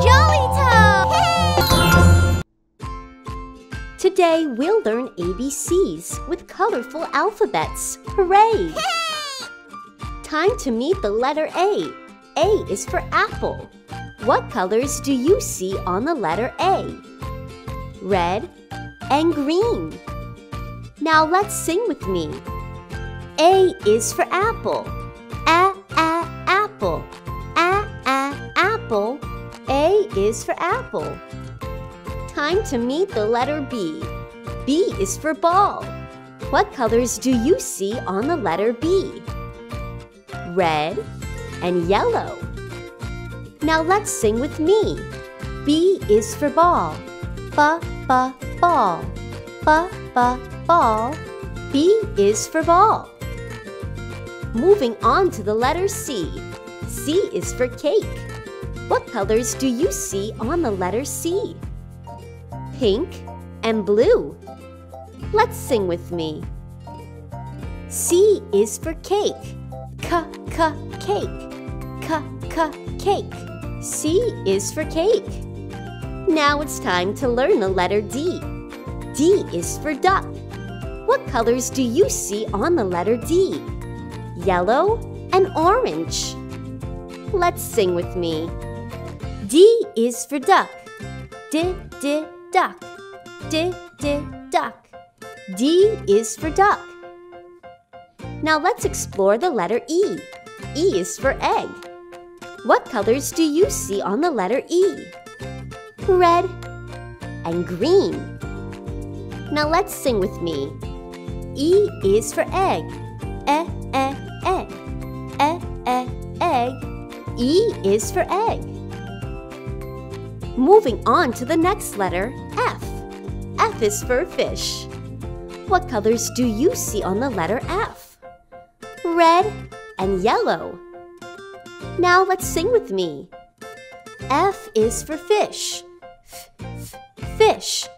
Jollytoe! Today we'll learn ABCs with colorful alphabets. Hooray! Hey! Time to meet the letter A. A is for apple. What colors do you see on the letter A? Red and green. Now let's sing with me. A is for apple. A-A-apple. A-A-apple. A is for apple. Time to meet the letter B. B is for ball. What colors do you see on the letter B? Red and yellow. Now let's sing with me. B is for ball. B-B-ball. B-B-ball. B is for ball. Moving on to the letter C. C is for cake. What colors do you see on the letter C? Pink and blue. Let's sing with me. C is for cake. C-C-cake. C-C-cake. C is for cake. Now it's time to learn the letter D. D is for duck. What colors do you see on the letter D? Yellow and orange. Let's sing with me. D is for duck. D-D-duck. D-D-duck. D is for duck. Now let's explore the letter E. E is for egg. What colors do you see on the letter E? Red and green. Now let's sing with me. E is for egg. Eh, eh, egg. Eh, eh, egg. E is for egg. Moving on to the next letter, F. F is for fish. What colors do you see on the letter F? Red and yellow. Now let's sing with me. F is for fish. Fish.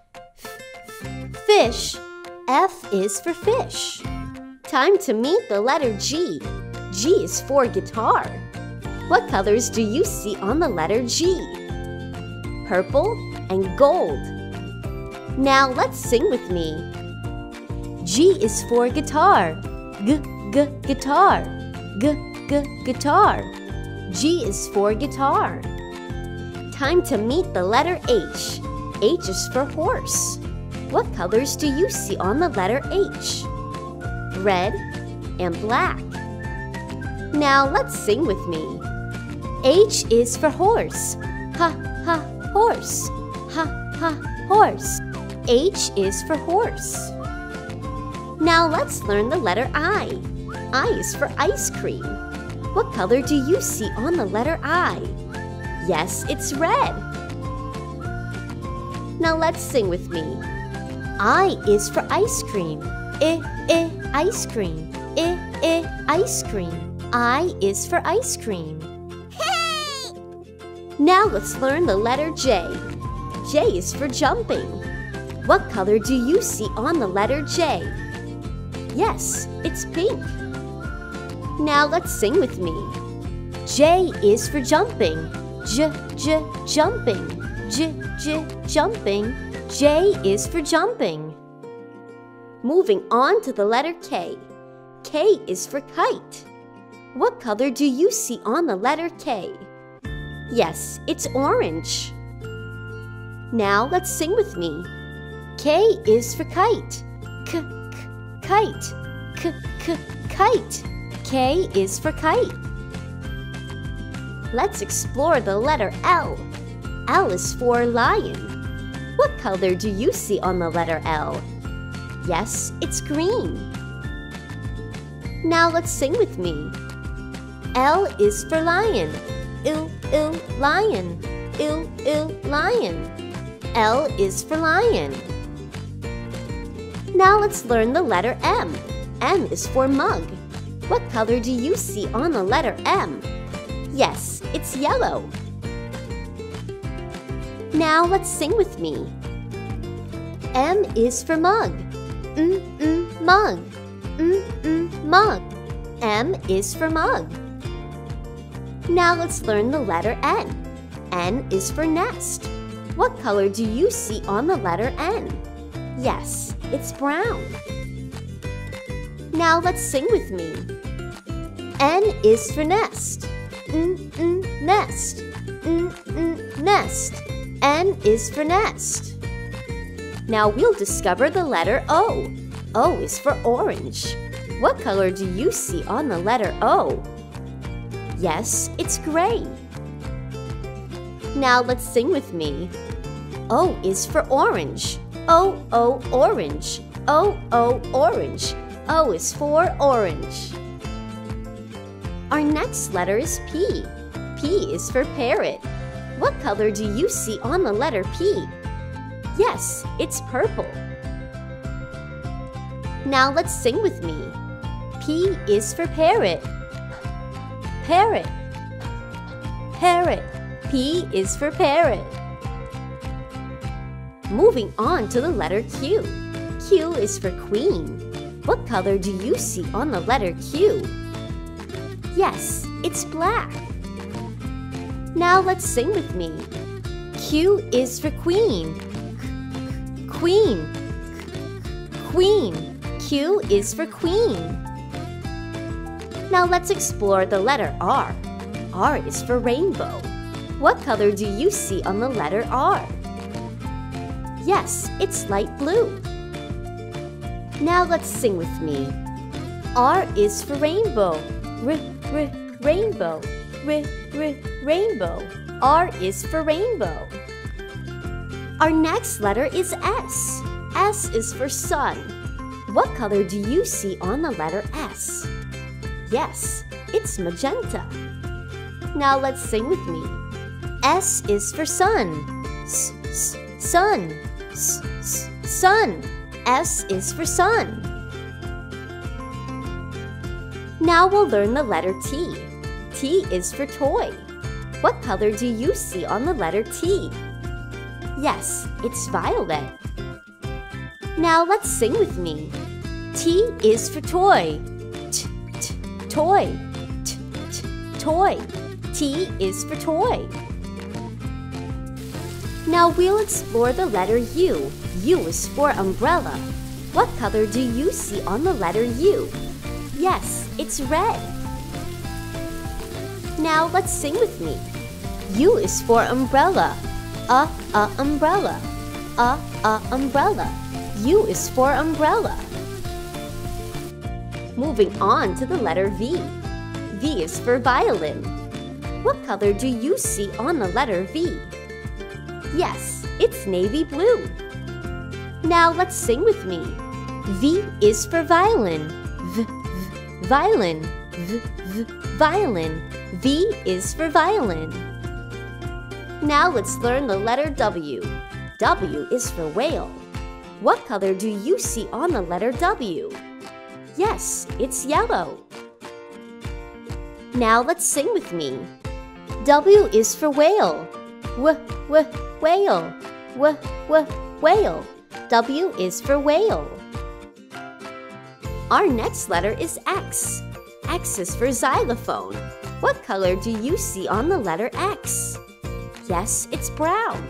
Fish. F is for fish. Time to meet the letter G. G is for guitar. What colors do you see on the letter G? Purple and gold. Now let's sing with me. G is for guitar. G-G-guitar. G-G-guitar. G is for guitar. Time to meet the letter H. H is for horse. What colors do you see on the letter H? Red and black. Now let's sing with me. H is for horse. Ha ha horse. Ha ha horse. H is for horse. Now let's learn the letter I. I is for ice cream. What color do you see on the letter I? Yes, it's red. Now let's sing with me. I is for ice cream. I, ice cream. I, ice cream. I is for ice cream. Hey! Now let's learn the letter J. J is for jumping. What color do you see on the letter J? Yes, it's pink. Now let's sing with me. J is for jumping. J, J, jumping. J, J, jumping. J is for jumping. Moving on to the letter K. K is for kite. What color do you see on the letter K? Yes, it's orange. Now let's sing with me. K is for kite. K, k, kite. K, k, kite. K is for kite. Let's explore the letter L. L is for lion. What color do you see on the letter L? Yes, it's green. Now let's sing with me. L is for lion. L, L, lion. L, L, lion. L is for lion. Now let's learn the letter M. M is for mug. What color do you see on the letter M? Yes, it's yellow. Now let's sing with me. M is for mug. Mug. Mug. M is for mug. Now let's learn the letter N. N is for nest. What color do you see on the letter N? Yes, it's brown. Now let's sing with me. N is for nest. N, nest. N, nest. N is for nest. Now we'll discover the letter O. O is for orange. What color do you see on the letter O? Yes, it's gray. Now let's sing with me. O is for orange. O, orange. O, orange. O is for orange. Our next letter is P. P is for parrot. What color do you see on the letter P? Yes, it's purple. Now let's sing with me. P is for parrot. Parrot. Parrot. P is for parrot. Moving on to the letter Q. Q is for queen. What color do you see on the letter Q? Yes, it's black. Now let's sing with me. Q is for queen. Queen. Queen. Q is for queen. Now let's explore the letter R. R is for rainbow. What color do you see on the letter R? Yes, it's light blue. Now let's sing with me. R is for rainbow. Rainbow. Rainbow. R is for rainbow. Our next letter is S. S is for sun. What color do you see on the letter S? Yes, it's magenta. Now let's sing with me. S is for sun. Sun. Sun. S is for sun. Now we'll learn the letter T. T is for toy. What color do you see on the letter T? Yes, it's violet. Now let's sing with me. T is for toy. Toy. Toy. T is for toy. Now we'll explore the letter U. U is for umbrella. What color do you see on the letter U? Yes, it's red. Now let's sing with me. U is for umbrella. Umbrella. Umbrella. U is for umbrella. Moving on to the letter V. V is for violin. What color do you see on the letter V? Yes, it's navy blue. Now let's sing with me. V is for violin. Violin. Violin. V is for violin. Now let's learn the letter W. W is for whale. What color do you see on the letter W? Yes, it's yellow. Now let's sing with me. W is for whale. Whale. Whale. W is for whale. Our next letter is X. X is for xylophone. What color do you see on the letter X? Yes, it's brown.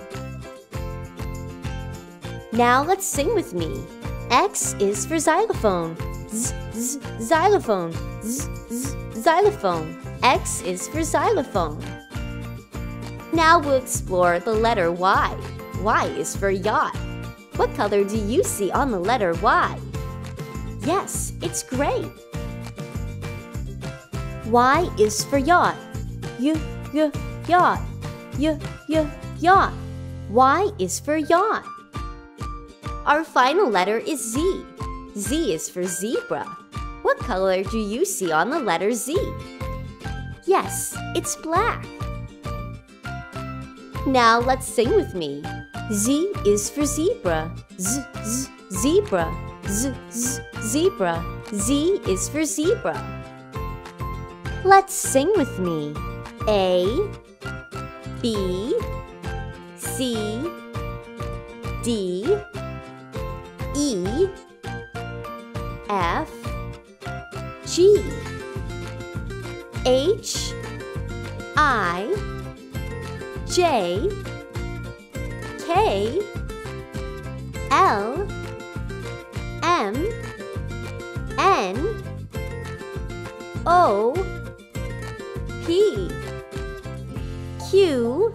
Now let's sing with me. X is for xylophone. Xylophone. Xylophone. X is for xylophone. Now we'll explore the letter Y. Y is for yacht. What color do you see on the letter Y? Yes, it's gray. Y is for yacht. Yacht. Yacht. Y is for yacht. Our final letter is Z. Z is for zebra. What color do you see on the letter Z? Yes, it's black. Now let's sing with me. Z is for zebra. Z, zebra. Z, zebra. Z is for zebra. Let's sing with me. A, B, C, D, E, F, G, H, I, J, K, L, M, N, O, P, Q,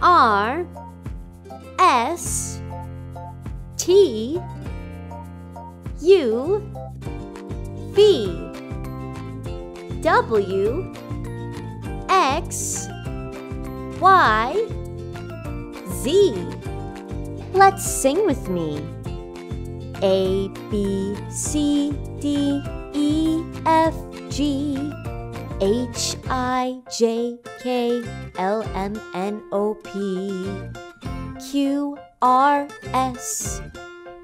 R, S, T, U, V, W, X, Y, Z. Let's sing with me. A, B, C, D, E, F, G, H, I, J, K, L, M, N, O, P, Q, R, S,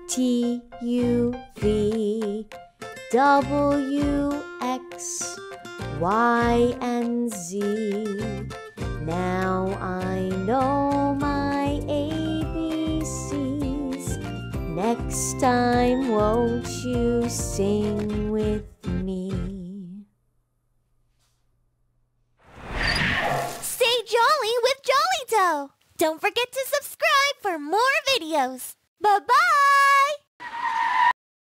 T, U, V, W, X, Y, and Z. Now I know my ABCs. Next time, won't you sing with me? Stay jolly with Jollytoe! Don't forget to subscribe for more videos. Bye-bye!